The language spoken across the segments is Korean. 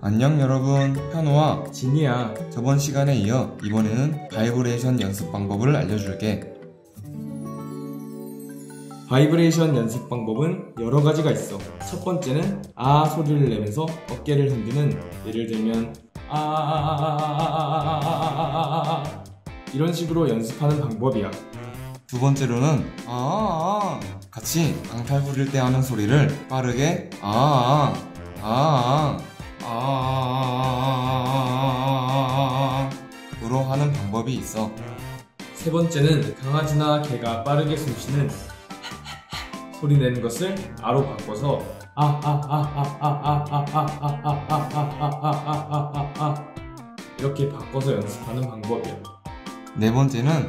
안녕 여러분, 현호와 진이야. 저번 시간에 이어 이번에는 바이브레이션 연습 방법을 알려줄게. 바이브레이션 연습 방법은 여러 가지가 있어. 첫 번째는 아 소리를 내면서 어깨를 흔드는, 예를 들면 아 이런 식으로 연습하는 방법이야. 두 번째로는 아 같이 앙탈 부릴 때 하는 소리를 빠르게 아로 하는 방법이 있어. 세 번째는 강아지나 개가 빠르게 숨쉬는 소리 내는 것을 아로 바꿔서 아 이렇게 바꿔서 연습하는 방법이야. 네 번째는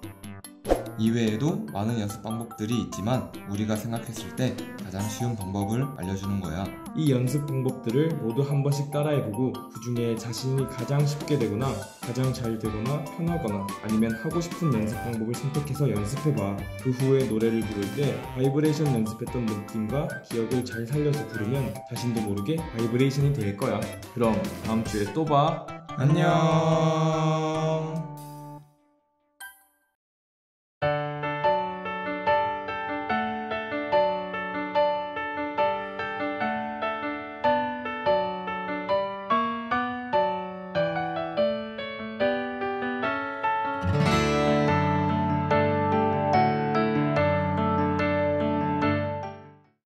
이외에도 많은 연습 방법들이 있지만 우리가 생각했을 때 가장 쉬운 방법을 알려주는 거야. 이 연습 방법들을 모두 한 번씩 따라해보고 그 중에 자신이 가장 쉽게 되거나 가장 잘 되거나 편하거나 아니면 하고 싶은 연습 방법을 선택해서 연습해봐. 그 후에 노래를 부를 때 바이브레이션 연습했던 느낌과 기억을 잘 살려서 부르면 자신도 모르게 바이브레이션이 될 거야. 그럼 다음 주에 또 봐. 안녕.